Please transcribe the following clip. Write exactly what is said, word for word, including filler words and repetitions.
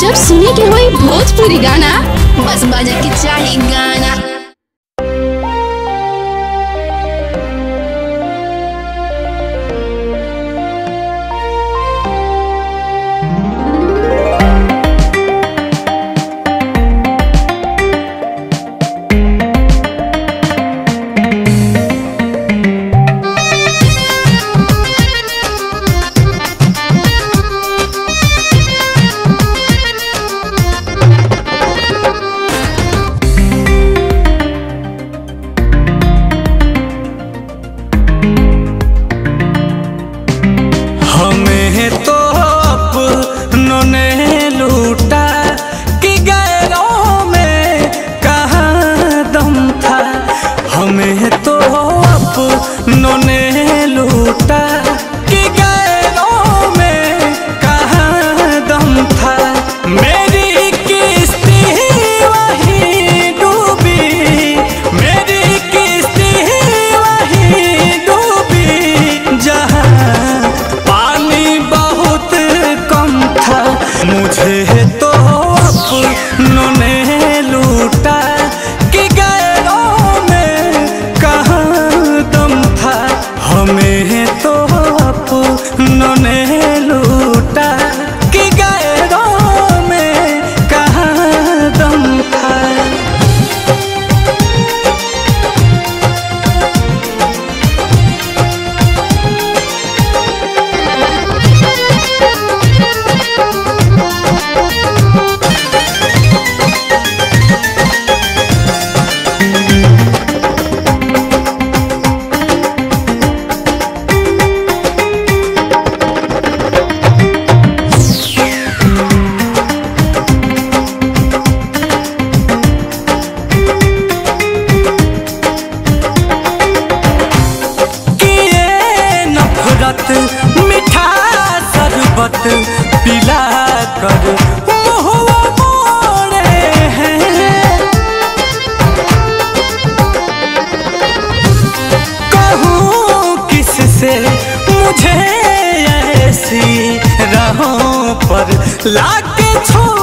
जब सुने के होई भोजपुरी गाना, बस बजा के चाहे गाना। मीठा शरबत पिला कर महुआ मोरे हैं, कहूँ किससे मुझे ऐसी राहों पर लाके छोड़।